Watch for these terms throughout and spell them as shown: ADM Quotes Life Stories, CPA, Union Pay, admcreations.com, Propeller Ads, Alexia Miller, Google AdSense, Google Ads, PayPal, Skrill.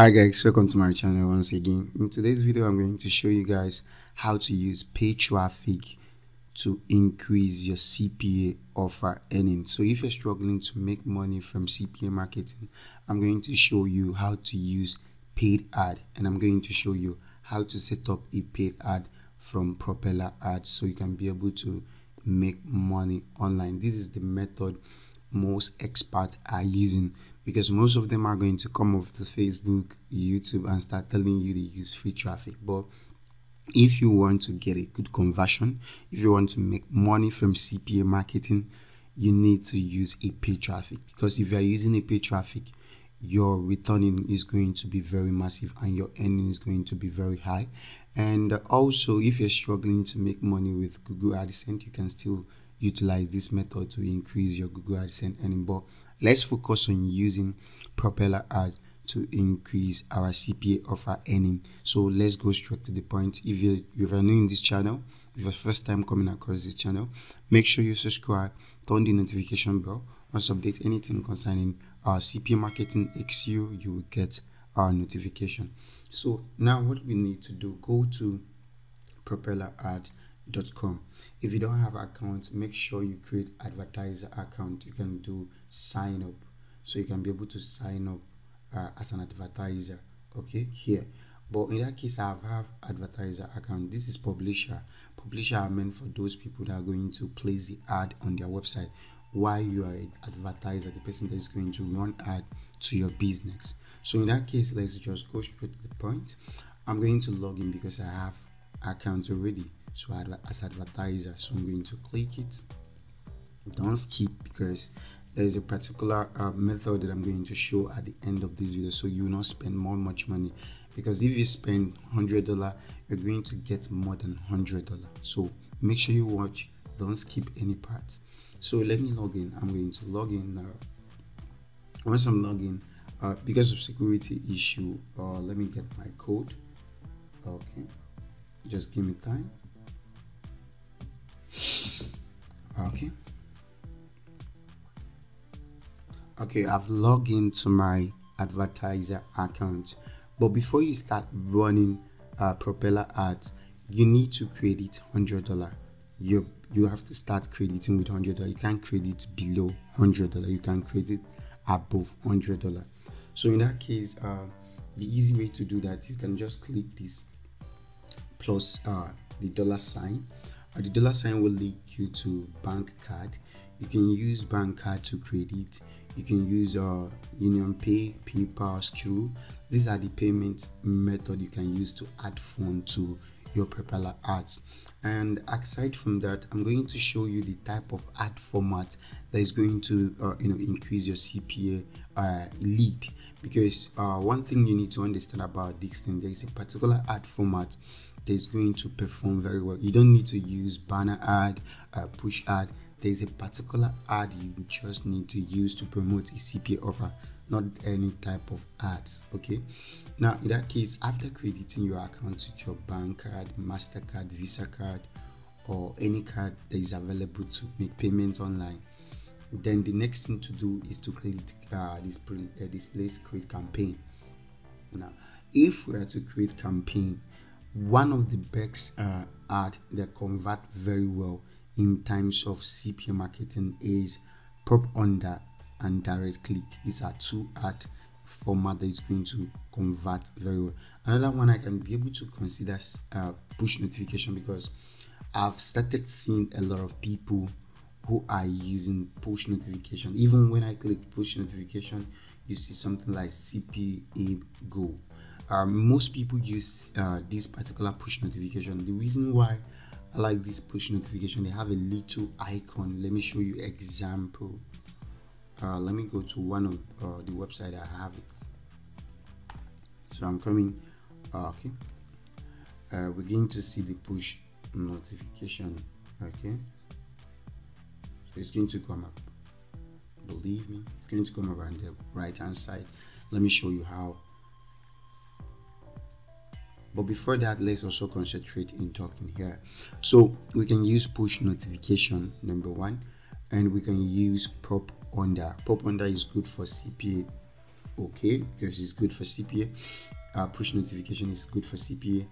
Hi guys, welcome to my channel once again. In today's video, I'm going to show you guys how to use paid traffic to increase your CPA offer earnings. So if you're struggling to make money from CPA marketing, I'm going to show you how to use paid ad, and I'm going to show you how to set up a paid ad from Propeller Ads so you can be able to make money online. This is the method most experts are using, because most of them are going to come off to Facebook, YouTube, and start telling you they use free traffic. But if you want to get a good conversion, if you want to make money from CPA marketing, you need to use a paid traffic, because if you are using a paid traffic, your returning is going to be very massive and your earning is going to be very high. And also, if you're struggling to make money with Google AdSense, you can still utilize this method to increase your Google AdSense earning. But let's focus on using Propeller Ads to increase our CPA offer earning. So let's go straight to the point. If you're new in this channel, if you're first time coming across this channel, make sure you subscribe, turn the notification bell. Once update anything concerning our CPA marketing XU, you will get our notification. So now what we need to do, go to propellerads.com. If you don't have an account, make sure you create advertiser account. You can do sign up, so you can be able to sign up as an advertiser, okay, here. But in that case, I have advertiser account. This is publisher. Publisher are meant for those people that are going to place the ad on their website. While you are an advertiser, the person that is going to run ad to your business. So in that case, let's just go straight to the point. I'm going to log in because I have account already, so as advertiser. So I'm going to click it. Don't skip, because there is a particular method that I'm going to show at the end of this video, so you will not spend much money, because if you spend $100, you're going to get more than $100. So make sure you watch, don't skip any part. So let me log in. I'm going to log in now. Once I'm logging, because of security issue, let me get my code. Okay, just give me time. Okay. Okay, I've logged into my advertiser account. But before you start running Propeller Ads, you need to credit $100. You have to start crediting with $100. You can't credit below $100. You can credit above $100. So in that case, the easy way to do that, you can just click this plus the dollar sign. The dollar sign will link you to bank card. You can use bank card to credit. You can use Union Pay, PayPal, Skrill. These are the payment method you can use to add funds to your Propeller Ads. And aside from that, I'm going to show you the type of ad format that is going to increase your CPA lead, because one thing you need to understand about this thing, there is a particular ad format that is going to perform very well. You don't need to use banner ad, push ad. There is a particular ad you just need to use to promote a CPA offer, not any type of ads. Okay, now in that case, after crediting your account with your bank card, MasterCard, Visa card, or any card that is available to make payment online, then the next thing to do is to create this create campaign. Now if we are to create campaign, one of the best ad that convert very well in terms of CPA marketing is prop under and direct click. These are two ad format that is going to convert very well. Another one I can be able to consider push notification, because I've started seeing a lot of people who are using push notification. Even when I click push notification, you see something like CPA go. Most people use this particular push notification. The reason why I like this push notification, they have a little icon. Let me show you example. Let me go to one of the website that I have it. So I'm coming. Okay, we're going to see the push notification. Okay, so it's going to come up, believe me, it's going to come up on the right hand side. Let me show you how. But before that, let's also concentrate in talking here. So we can use push notification, number one, and we can use prop under. Prop under is good for CPA okay, because it's good for CPA. Push notification is good for CPA,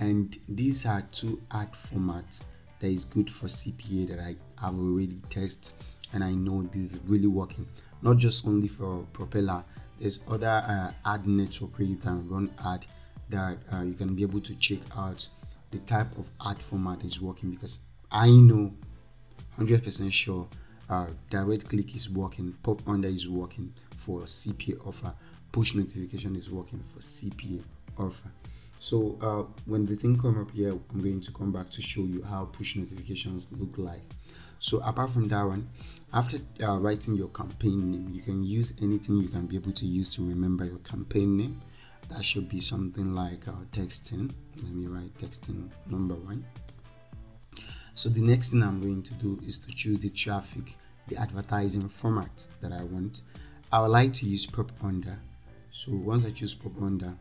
and these are two ad formats that is good for CPA that I have already tested, and I know this is really working. Not just only for Propeller, there's other ad network where you can run ad that you can be able to check out the type of ad format is working, because I know 100% sure direct click is working, pop under is working for CPA offer, push notification is working for CPA offer. So when the thing come up here, I'm going to come back to show you how push notifications look like. So apart from that one, after writing your campaign name, you can use anything you can be able to use to remember your campaign name. That should be something like texting. Let me write texting number one. So the next thing I'm going to do is to choose the traffic, the advertising format that I want. I would like to use pop under. So once I choose pop under,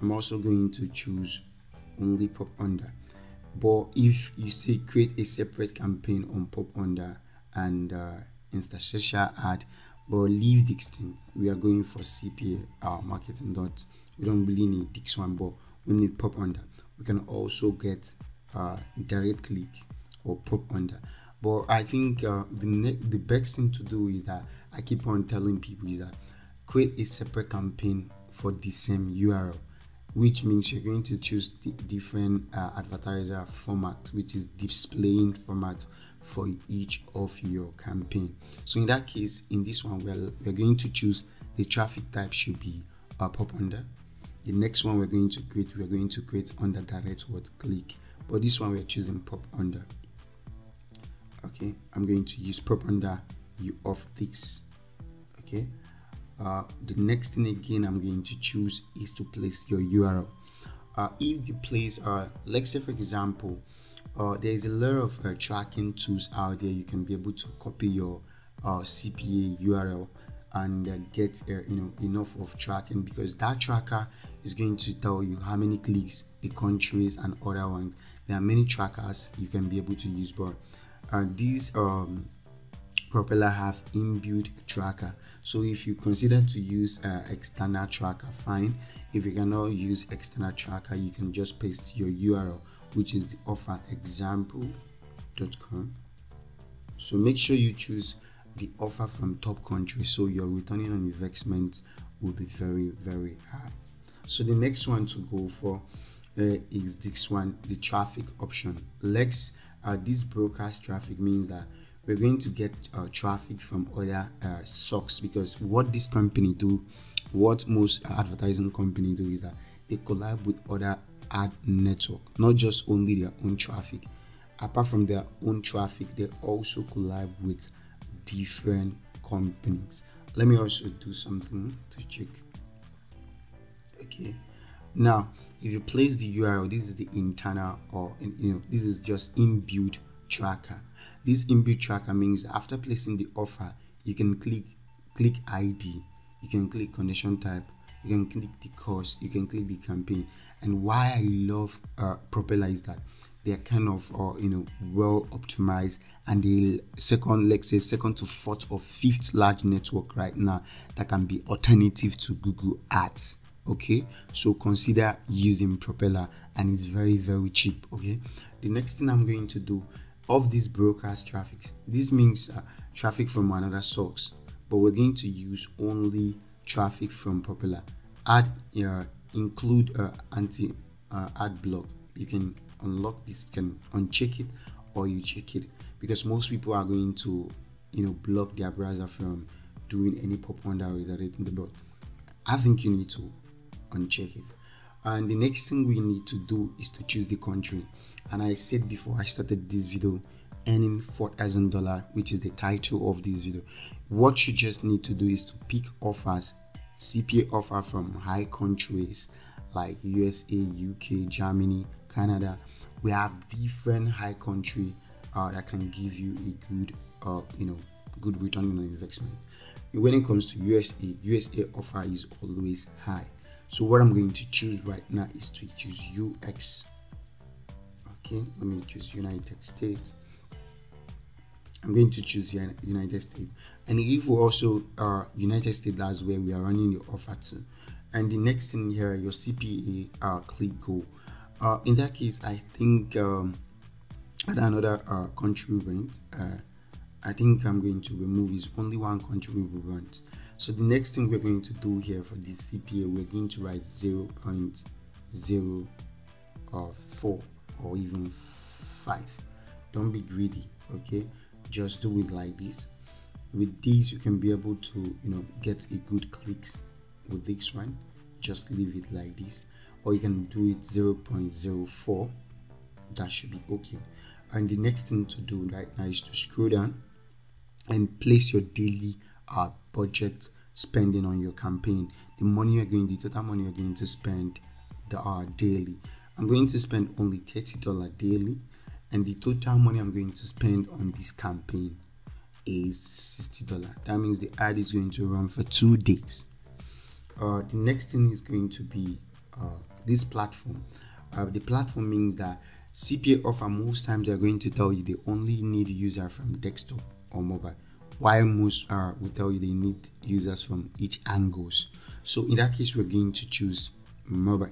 I'm also going to choose only pop under. But if you say create a separate campaign on pop under and Insta social ad, but leave this thing, we are going for CPA marketing. We don't really need this one, but we need pop under. We can also get direct click or pop under. But I think the best thing to do is that I keep on telling people is that create a separate campaign for the same URL, which means you're going to choose the different advertiser format, which is displaying format for each of your campaign. So in that case, in this one, we're going to choose the traffic type should be pop under. The next one we're going to create under direct word click, but this one we're choosing pop under. Okay, I'm going to use pop under you of this. Okay. The next thing again I'm going to choose is to place your URL. If the place let's say for example there's a lot of tracking tools out there. You can be able to copy your CPA URL and get enough of tracking, because that tracker is going to tell you how many clicks, the countries and other ones. There are many trackers you can be able to use, but these Propeller have inbuilt tracker. So if you consider to use external tracker, fine. If you cannot use external tracker, you can just paste your URL, which is the offer example.com. So make sure you choose the offer from top country, so your returning on investment will be very, very high. So the next one to go for is this one, the traffic option. This broadcast traffic means that we're going to get traffic from other sources, because what this company do, what most advertising company do is that they collab with other ad network, not just only their own traffic. Apart from their own traffic, they also collab with different companies. Let me also do something to check. Okay, now if you place the URL, this is the internal, or this is just inbuilt tracker. This inbuilt tracker means after placing the offer, you can click ID, you can click condition type, you can click the cost, you can click the campaign. And why I love Propeller is that they're kind of well optimized, and the second, let's say second to fourth or fifth large network right now that can be alternative to Google Ads. Okay, so consider using Propeller, and it's very, very cheap. Okay, the next thing I'm going to do of this broadcast traffic, this means traffic from another source, but we're going to use only traffic from Propeller. Include anti ad block. You can unlock this, can uncheck it, or you check it, because most people are going to block their browser from doing any pop under redirecting the block. I think you need to uncheck it. And the next thing we need to do is to choose the country. And I said before I started this video, earning $4,000, which is the title of this video. What you just need to do is to pick offers, CPA offer from high countries like USA, UK, Germany, Canada. We have different high country that can give you a good, good return on investment. When it comes to USA, USA offer is always high. So what I'm going to choose right now is to choose UX. Okay, let me choose United States. I'm going to choose United States. And if we also United States, that's where we are running the offer to. And the next thing here, your CPA, click go. In that case, I think at another country rent, I think I'm going to remove is only one country we rent. So the next thing we're going to do here for this CPA, we're going to write 0.04 or even 5. Don't be greedy, okay? Just do it like this. With these, you can be able to, you know, get a good clicks. With this one, just leave it like this, or you can do it 0.04. that should be okay. And the next thing to do right now is to scroll down and place your daily budget spending on your campaign, the money you're going, the total money you're going to spend the daily. I'm going to spend only $30 daily, and the total money I'm going to spend on this campaign is $60. That means the ad is going to run for 2 days. The next thing is going to be this platform. The platform means that CPA offer, most times they're going to tell you they only need user from desktop or mobile, while most will tell you they need users from each angles. So in that case, we're going to choose mobile.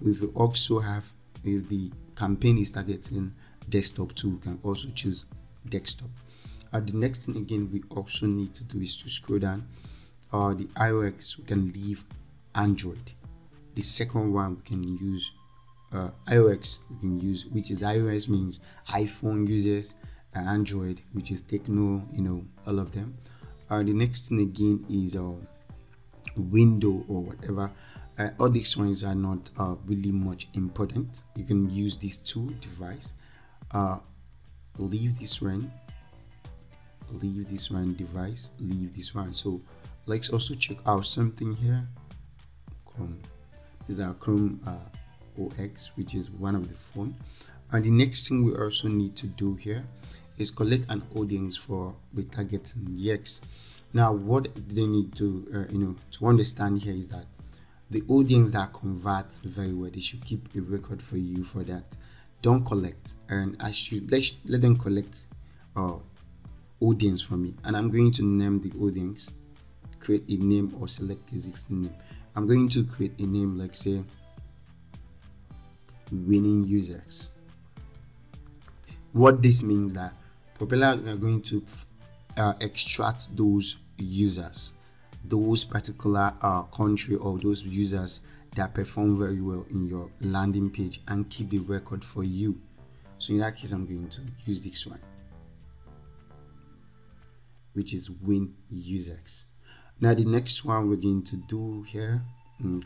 We will also have, if the campaign is targeting desktop too, we can also choose desktop. The next thing again we also need to do is to scroll down. The iOS, we can leave Android. The second one, we can use iOS, we can use, which is iOS means iPhone users, and Android, which is Techno, you know, all of them. The next thing again is window or whatever. All these ones are not really much important. You can use these two devices. Leave this one, leave this one device, leave this one. So let's also check out something here. Chrome. This is our Chrome OS, which is one of the phone. And the next thing we also need to do here is collect an audience for retargeting. Yes. Now, what they need to you know, to understand here is that the audience that converts very well, they should keep a record for you for that. Don't collect, and I should let them collect audience for me. And I'm going to name the audience. Create a name or select existing name. I'm going to create a name like, say, winning users. What this means that Propeller are going to extract those users, those particular country or those users that perform very well in your landing page, and keep the record for you. So in that case, I'm going to use this one, which is win users. Now the next one we're going to do here,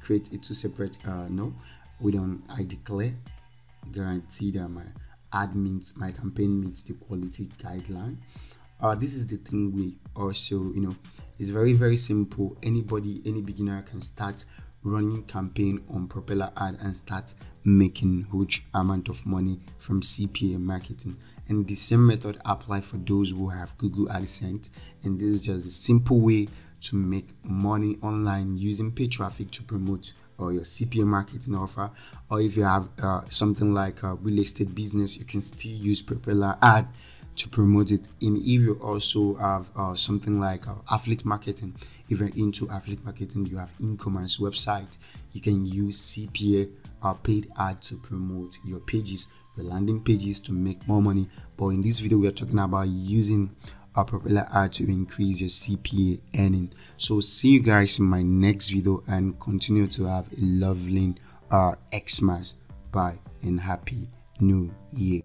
create a two separate no, we don't, I declare guarantee that my ad meets, my campaign meets the quality guideline. This is the thing we also, you know, it's very, very simple. Anybody, any beginner can start running campaign on Propeller Ad and start making huge amount of money from CPA marketing. And the same method apply for those who have Google AdSense. And this is just a simple way to make money online using paid traffic to promote or your CPA marketing offer. Or if you have something like a real estate business, you can still use Propeller Ad to promote it. And if you also have something like affiliate marketing, if you're into affiliate marketing, you have e-commerce website, you can use CPA paid ad to promote your pages, your landing pages, to make more money. But in this video, we are talking about using a Propeller Ad to increase your CPA earning. So see you guys in my next video, and continue to have a lovely Xmas. Bye and happy new year.